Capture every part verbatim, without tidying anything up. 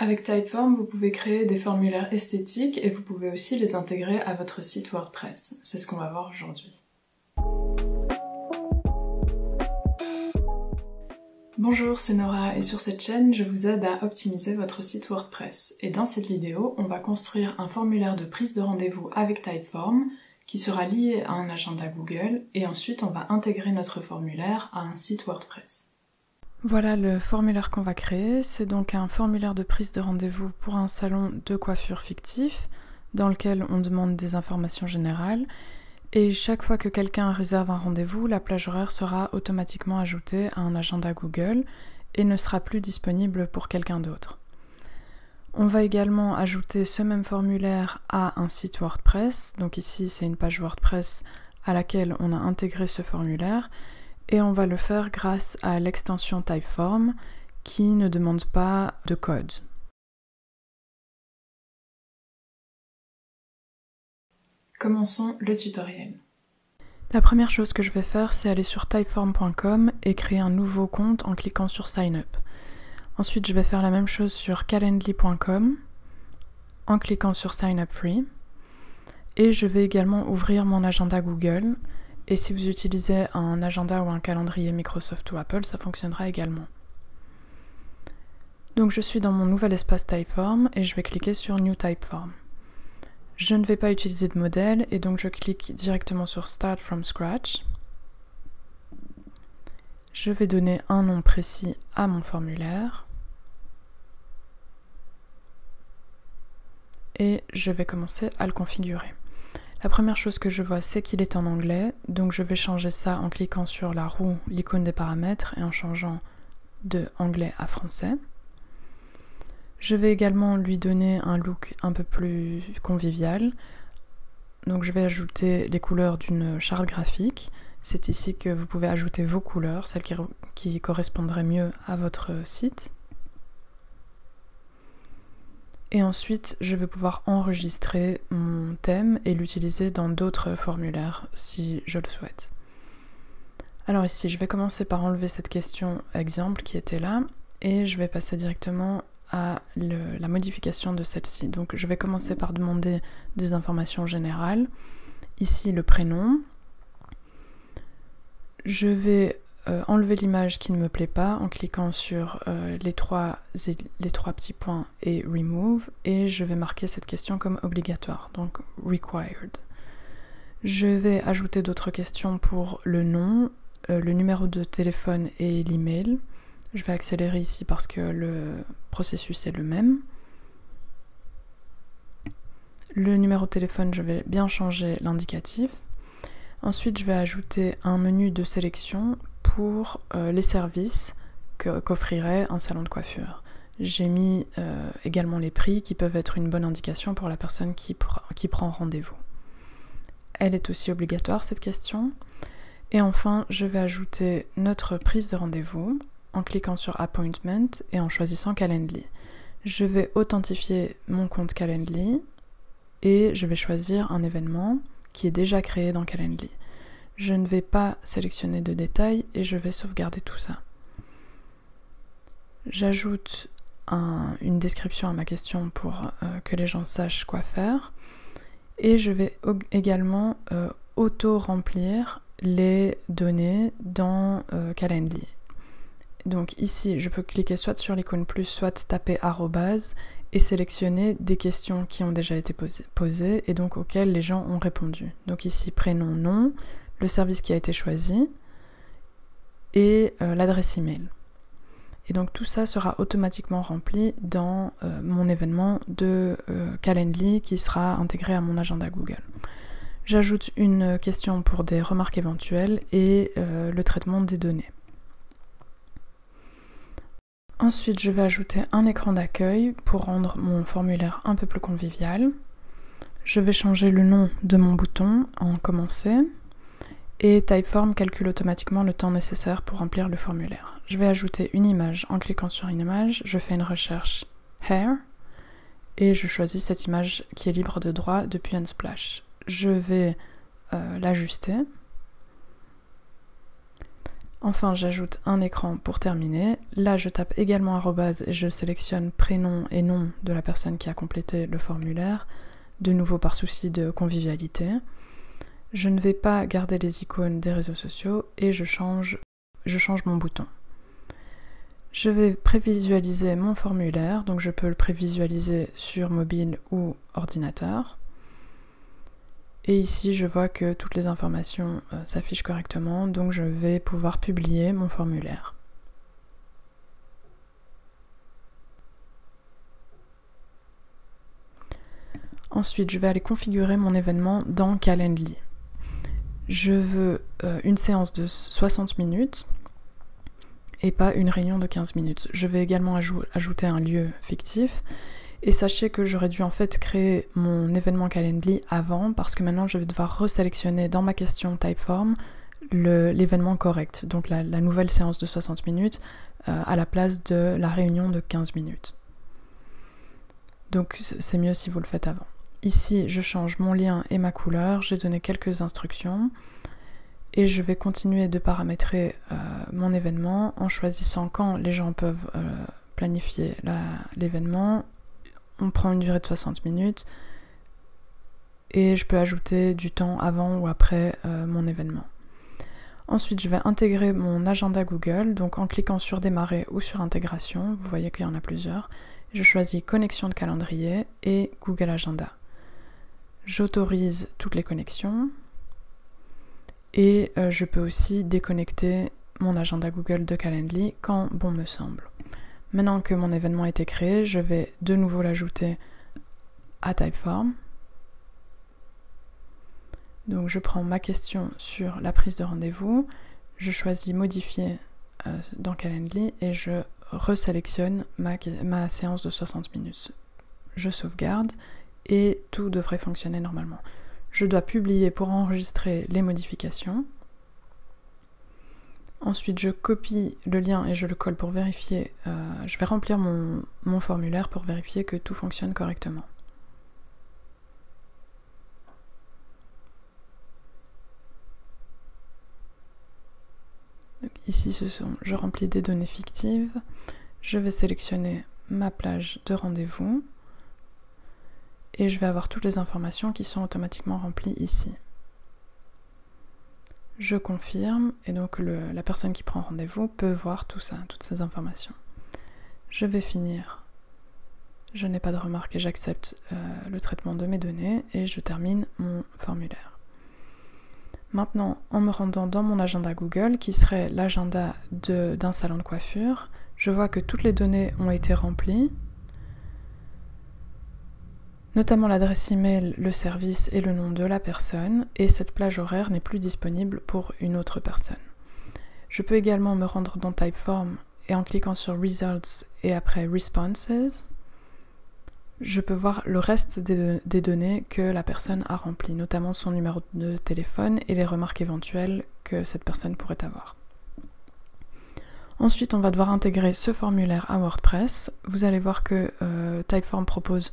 Avec Typeform, vous pouvez créer des formulaires esthétiques et vous pouvez aussi les intégrer à votre site WordPress. C'est ce qu'on va voir aujourd'hui. Bonjour, c'est Nora et sur cette chaîne, je vous aide à optimiser votre site WordPress. Et dans cette vidéo, on va construire un formulaire de prise de rendez-vous avec Typeform qui sera lié à un agenda Google et ensuite on va intégrer notre formulaire à un site WordPress. Voilà le formulaire qu'on va créer, c'est donc un formulaire de prise de rendez-vous pour un salon de coiffure fictif dans lequel on demande des informations générales et chaque fois que quelqu'un réserve un rendez-vous, la plage horaire sera automatiquement ajoutée à un agenda Google et ne sera plus disponible pour quelqu'un d'autre. On va également ajouter ce même formulaire à un site WordPress, donc ici c'est une page WordPress à laquelle on a intégré ce formulaire. Et on va le faire grâce à l'extension Typeform qui ne demande pas de code. Commençons le tutoriel. La première chose que je vais faire, c'est aller sur typeform point com et créer un nouveau compte en cliquant sur Sign Up. Ensuite, je vais faire la même chose sur calendly point com en cliquant sur Sign Up Free. Et je vais également ouvrir mon agenda Google. Et si vous utilisez un agenda ou un calendrier Microsoft ou Apple, ça fonctionnera également. Donc je suis dans mon nouvel espace Typeform et je vais cliquer sur New Typeform. Je ne vais pas utiliser de modèle et donc je clique directement sur Start from Scratch. Je vais donner un nom précis à mon formulaire. Et je vais commencer à le configurer. La première chose que je vois, c'est qu'il est en anglais, donc je vais changer ça en cliquant sur la roue, l'icône des paramètres, et en changeant de anglais à français. Je vais également lui donner un look un peu plus convivial. Donc je vais ajouter les couleurs d'une charte graphique. C'est ici que vous pouvez ajouter vos couleurs, celles qui, qui correspondraient mieux à votre site. Et ensuite, je vais pouvoir enregistrer mon thème et l'utiliser dans d'autres formulaires si je le souhaite. Alors ici, je vais commencer par enlever cette question exemple qui était là et je vais passer directement à le, la modification de celle-ci. Donc je vais commencer par demander des informations générales. Ici, le prénom. Je vais euh, enlever l'image qui ne me plaît pas en cliquant sur euh, les, trois, les trois petits points et Remove et je vais marquer cette question comme obligatoire, donc Required. Je vais ajouter d'autres questions pour le nom, euh, le numéro de téléphone et l'email. Je vais accélérer ici parce que le processus est le même. Le numéro de téléphone, je vais bien changer l'indicatif. Ensuite, je vais ajouter un menu de sélection pour euh, les services qu'offrirait un salon de coiffure. J'ai mis euh, également les prix qui peuvent être une bonne indication pour la personne qui, pr qui prend rendez-vous. Elle est aussi obligatoire, cette question. Et enfin, je vais ajouter notre prise de rendez-vous en cliquant sur Appointment et en choisissant Calendly. Je vais authentifier mon compte Calendly et je vais choisir un événement qui est déjà créé dans Calendly. Je ne vais pas sélectionner de détails et je vais sauvegarder tout ça. J'ajoute un, une description à ma question pour euh, que les gens sachent quoi faire. Et je vais également euh, auto-remplir les données dans euh, Calendly. Donc ici, je peux cliquer soit sur l'icône plus, soit taper arrobase et sélectionner des questions qui ont déjà été posées, posées et donc auxquelles les gens ont répondu. Donc ici, prénom, nom, le service qui a été choisi et euh, l'adresse email. Et donc tout ça sera automatiquement rempli dans euh, mon événement de euh, Calendly qui sera intégré à mon agenda Google. J'ajoute une question pour des remarques éventuelles et euh, le traitement des données. Ensuite, je vais ajouter un écran d'accueil pour rendre mon formulaire un peu plus convivial. Je vais changer le nom de mon bouton en commencer et Typeform calcule automatiquement le temps nécessaire pour remplir le formulaire. Je vais ajouter une image en cliquant sur une image, je fais une recherche hair et je choisis cette image qui est libre de droit depuis Unsplash. Je vais euh, l'ajuster. Enfin, j'ajoute un écran pour terminer. Là, je tape également arrobase et je sélectionne prénom et nom de la personne qui a complété le formulaire, de nouveau par souci de convivialité. Je ne vais pas garder les icônes des réseaux sociaux et je change, je change mon bouton. Je vais prévisualiser mon formulaire, donc je peux le prévisualiser sur mobile ou ordinateur. Et ici, je vois que toutes les informations euh, s'affichent correctement, donc je vais pouvoir publier mon formulaire. Ensuite, je vais aller configurer mon événement dans Calendly. Je veux euh, une séance de soixante minutes et pas une réunion de quinze minutes. Je vais également ajou- ajouter un lieu fictif. Et sachez que j'aurais dû en fait créer mon événement Calendly avant, parce que maintenant je vais devoir resélectionner dans ma question Typeform l'événement correct, donc la, la nouvelle séance de soixante minutes euh, à la place de la réunion de quinze minutes. Donc c'est mieux si vous le faites avant. Ici je change mon lien et ma couleur, j'ai donné quelques instructions et je vais continuer de paramétrer euh, mon événement en choisissant quand les gens peuvent euh, planifier l'événement. On prend une durée de soixante minutes et je peux ajouter du temps avant ou après euh, mon événement. Ensuite, je vais intégrer mon agenda Google, donc en cliquant sur démarrer ou sur intégration, vous voyez qu'il y en a plusieurs. Je choisis connexion de calendrier et Google Agenda. J'autorise toutes les connexions et euh, je peux aussi déconnecter mon agenda Google de Calendly quand bon me semble. Maintenant que mon événement a été créé, je vais de nouveau l'ajouter à Typeform. Donc je prends ma question sur la prise de rendez-vous, je choisis modifier euh, dans Calendly et je resélectionne ma, ma séance de soixante minutes. Je sauvegarde et tout devrait fonctionner normalement. Je dois publier pour enregistrer les modifications. Ensuite, je copie le lien et je le colle pour vérifier. Euh, je vais remplir mon, mon formulaire pour vérifier que tout fonctionne correctement. Donc ici, ce sont, je remplis des données fictives. Je vais sélectionner ma plage de rendez-vous. Et je vais avoir toutes les informations qui sont automatiquement remplies ici. Je confirme et donc le, la personne qui prend rendez-vous peut voir tout ça, toutes ces informations. Je vais finir. Je n'ai pas de remarques et j'accepte euh, le traitement de mes données et je termine mon formulaire. Maintenant, en me rendant dans mon agenda Google, qui serait l'agenda d'un salon de coiffure, je vois que toutes les données ont été remplies, notamment l'adresse email, le service et le nom de la personne, et cette plage horaire n'est plus disponible pour une autre personne. Je peux également me rendre dans Typeform et en cliquant sur Results et après Responses, je peux voir le reste des, des données que la personne a remplies, notamment son numéro de téléphone et les remarques éventuelles que cette personne pourrait avoir. Ensuite, on va devoir intégrer ce formulaire à WordPress. Vous allez voir que euh, Typeform propose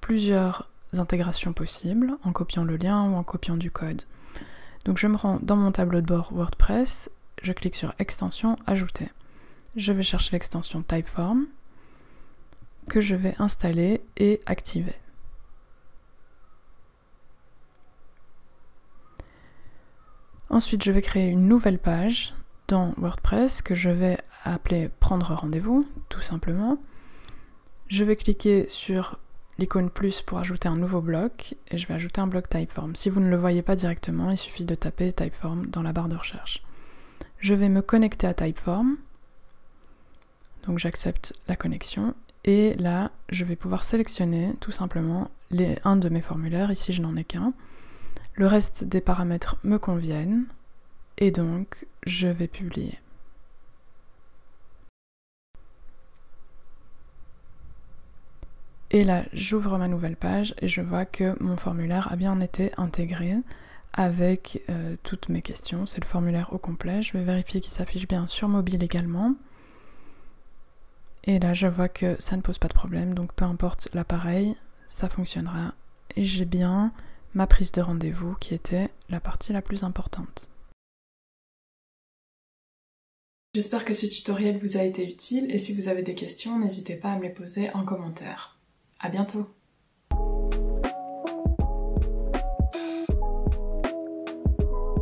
plusieurs intégrations possibles en copiant le lien ou en copiant du code. Donc je me rends dans mon tableau de bord WordPress, je clique sur extension ajouter. Je vais chercher l'extension Typeform que je vais installer et activer. Ensuite, je vais créer une nouvelle page dans WordPress que je vais appeler prendre rendez-vous tout simplement. Je vais cliquer sur l'icône plus pour ajouter un nouveau bloc et je vais ajouter un bloc Typeform. Si vous ne le voyez pas directement, il suffit de taper Typeform dans la barre de recherche. Je vais me connecter à Typeform, donc j'accepte la connexion et là je vais pouvoir sélectionner tout simplement les, un de mes formulaires, ici je n'en ai qu'un. Le reste des paramètres me conviennent et donc je vais publier. Et là, j'ouvre ma nouvelle page et je vois que mon formulaire a bien été intégré avec euh, toutes mes questions. C'est le formulaire au complet. Je vais vérifier qu'il s'affiche bien sur mobile également. Et là, je vois que ça ne pose pas de problème. Donc, peu importe l'appareil, ça fonctionnera. Et j'ai bien ma prise de rendez-vous qui était la partie la plus importante. J'espère que ce tutoriel vous a été utile et si vous avez des questions, n'hésitez pas à me les poser en commentaire. À bientôt!